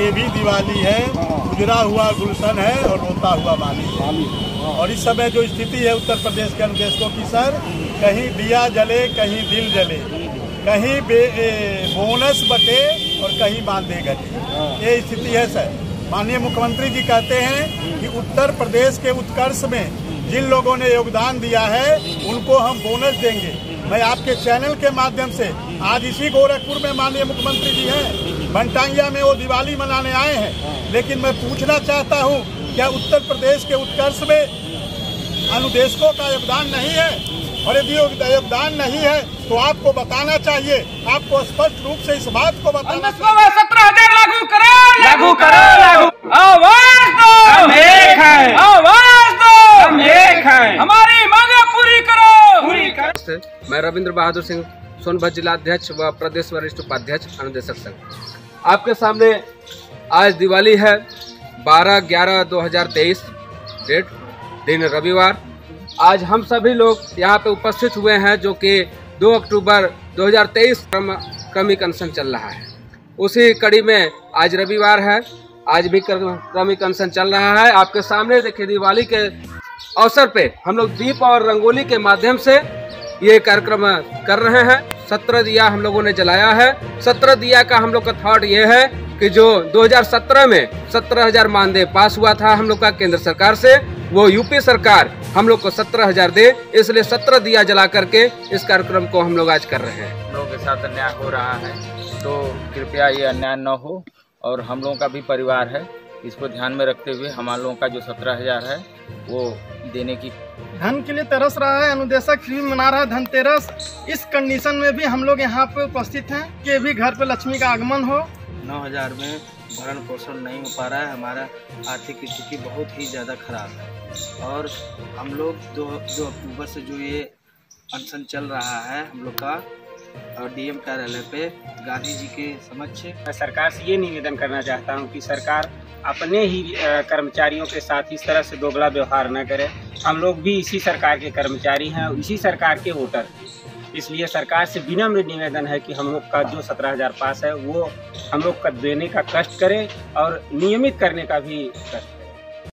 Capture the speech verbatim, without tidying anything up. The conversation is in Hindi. ये भी दिवाली है, उजरा हुआ गुलशन है और रोता हुआ पानी है। और इस समय जो स्थिति है उत्तर प्रदेश के अनुदेशकों की, सर, कहीं दिया जले, कहीं दिल जले, कहीं बोनस बटे और कहीं बांधे घटे, ये स्थिति है सर। माननीय मुख्यमंत्री जी कहते हैं कि उत्तर प्रदेश के उत्कर्ष में जिन लोगों ने योगदान दिया है उनको हम बोनस देंगे। मैं आपके चैनल के माध्यम से आज इसी गोरखपुर में माननीय मुख्यमंत्री जी हैं, बंटांगिया में वो दिवाली मनाने आए हैं, लेकिन मैं पूछना चाहता हूं, क्या उत्तर प्रदेश के उत्कर्ष में अनुदेशकों का योगदान नहीं है? और यदि योगदान नहीं है तो आपको बताना चाहिए, आपको स्पष्ट रूप से इस बात को बताना चाहिए। मैं रविंद्र बहादुर सिंह, सोनभद्र जिला अध्यक्ष व प्रदेश वरिष्ठ उपाध्यक्ष अनुदेशक संघ, आपके सामने आज दिवाली है। बारह ग्यारह दो हज़ार तेईस डेट, दिन रविवार। आज हम सभी लोग यहाँ पे उपस्थित हुए हैं जो कि दो अक्टूबर दो हज़ार तेईस क्रमिक अनशन चल रहा है। उसी कड़ी में आज रविवार है, आज भी क्रमिक अनशन चल रहा है। आपके सामने देखिए, दिवाली के अवसर पे हम लोग दीप और रंगोली के माध्यम से ये कार्यक्रम कर रहे हैं। सत्रह दिया हम लोगों ने जलाया है। सत्रह दिया का हम लोग का थॉट ये है कि जो दो हज़ार सत्रह में सत्रह हजार मानदेय पास हुआ था हम लोग का केंद्र सरकार से, वो यूपी सरकार हम लोग को सत्रह हजार दे, इसलिए सत्रह दिया जला करके इस कार्यक्रम को हम लोग आज कर रहे हैं। हम लोगों के साथ अन्याय हो रहा है तो कृपया ये अन्याय न हो, और हम लोगों का भी परिवार है, इसको ध्यान में रखते हुए हमारे लोगों का जो सत्रह हजार है वो देने की। धन के लिए तरस रहा है अनुदेशक, भी मना रहा है धनतेरस। इस कंडीशन में भी हम लोग यहाँ पे उपस्थित हैं कि भी घर पे लक्ष्मी का आगमन हो। नौ हज़ार में भरण पोषण नहीं हो पा रहा है, हमारा आर्थिक स्थिति बहुत ही ज़्यादा खराब है। और हम लोग दो दो अक्टूबर से जो ये अनशन चल रहा है हम लोग का, और डीएम कार्यालय पे गांधी जी के समक्ष मैं सरकार से ये निवेदन करना चाहता हूँ कि सरकार अपने ही कर्मचारियों के साथ इस तरह से दोगला व्यवहार न करे। हम लोग भी इसी सरकार के कर्मचारी हैं और इसी सरकार के वोटर, इसलिए सरकार से विनम्र निवेदन है कि हम लोग का जो सत्रह हजार पास है वो हम लोग का देने का कष्ट करें और नियमित करने का भी कष्ट।